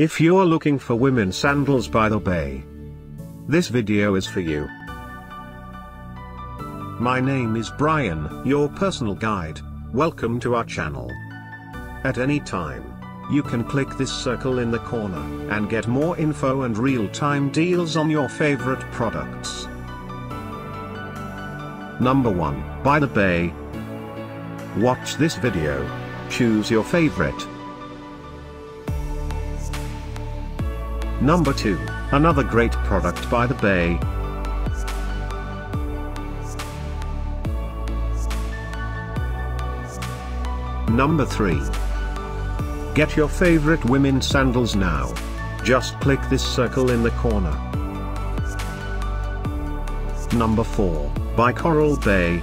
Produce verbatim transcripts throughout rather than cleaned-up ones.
If you're looking for women's sandals by the bay, this video is for you. My name is Brian, your personal guide. Welcome to our channel. At any time, you can click this circle in the corner and get more info and real-time deals on your favorite products. Number one. By the Bay. Watch this video. Choose your favorite. Number two. Another great product by the Bay. Number three. Get your favorite women's sandals now. Just click this circle in the corner. Number four. By Coral Bay.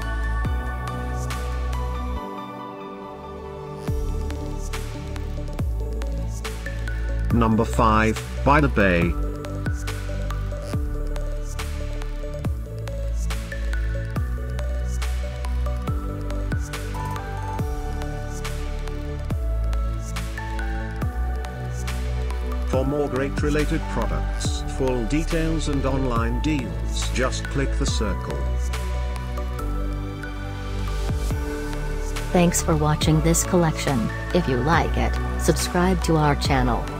Number five. By the Bay. For more great related products, full details and online deals, just click the circle. Thanks for watching this collection. If you like it, subscribe to our channel.